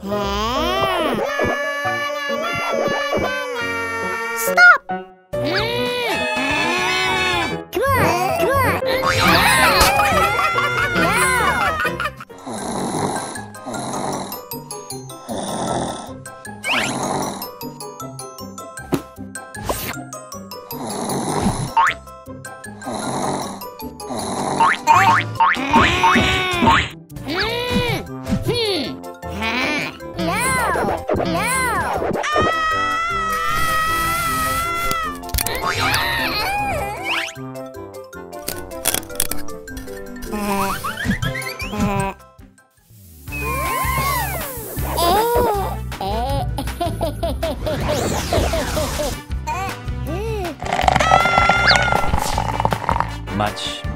Stop! Come on, come on.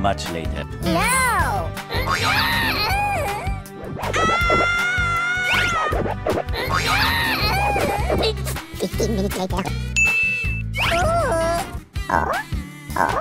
Much later. No! It's 15 minutes later. Oh! Oh!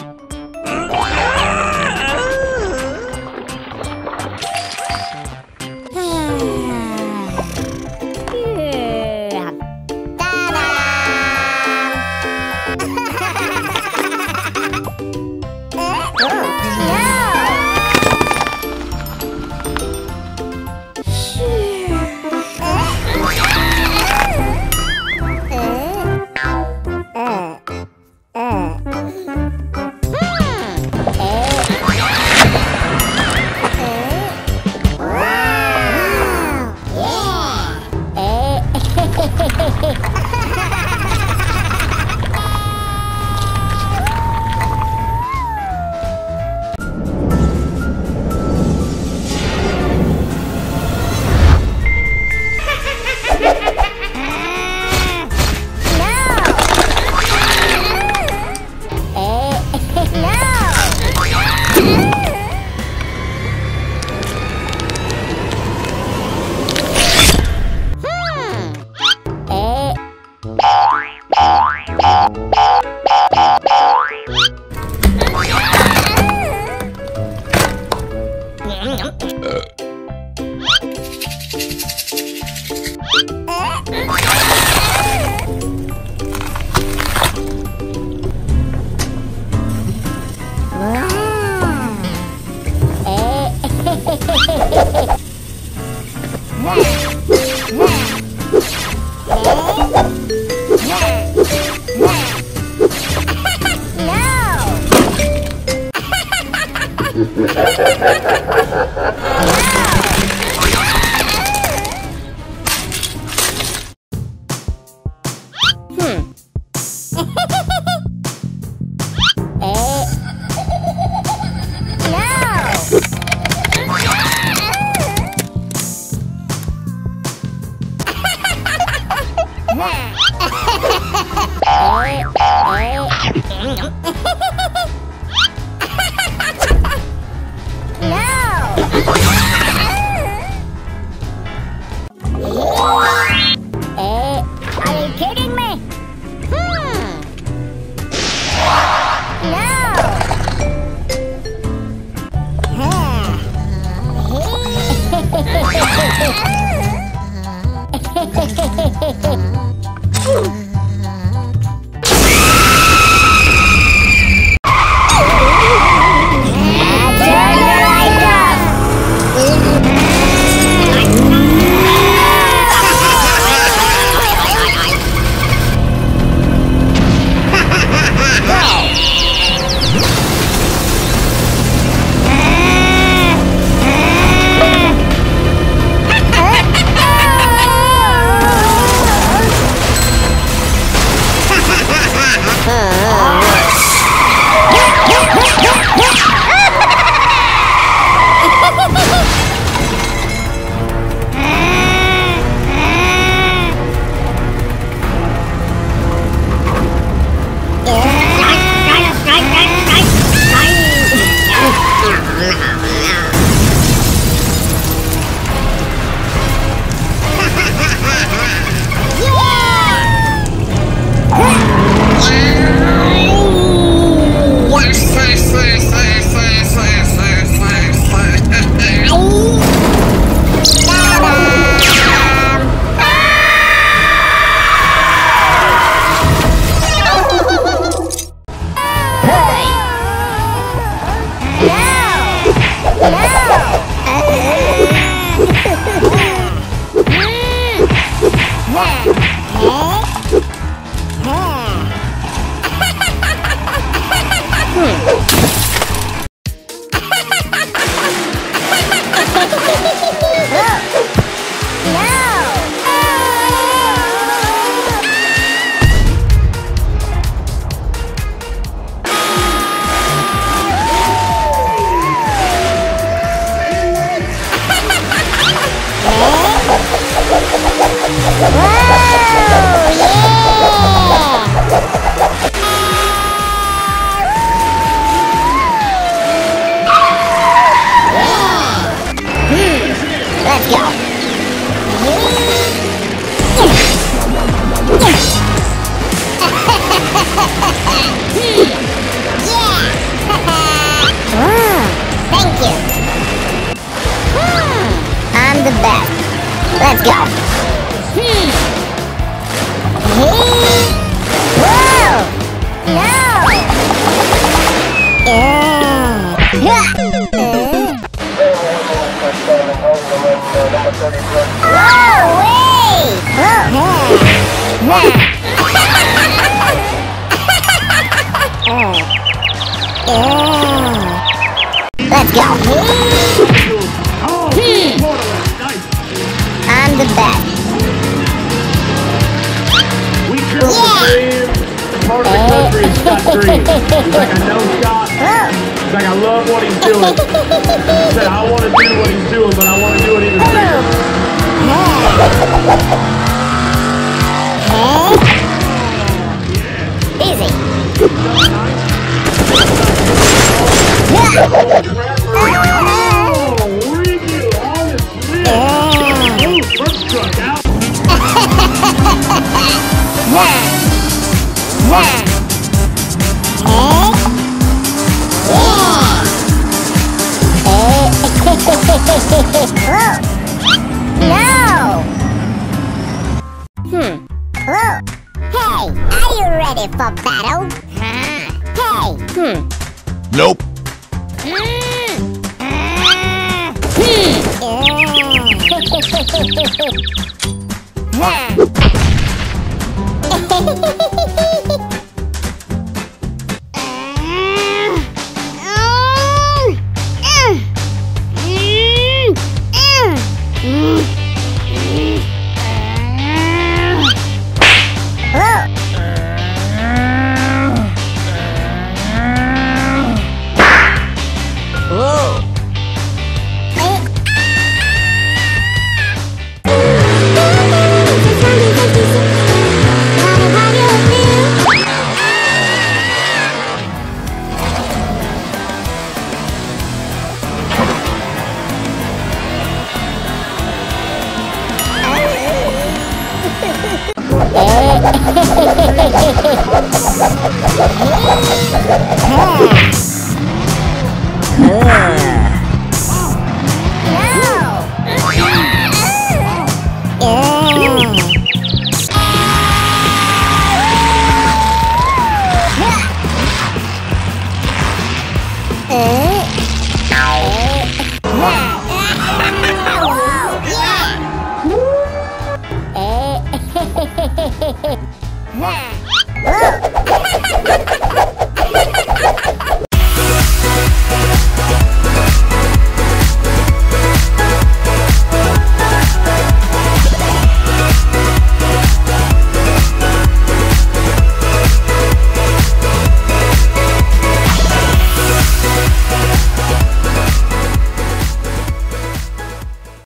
Wow.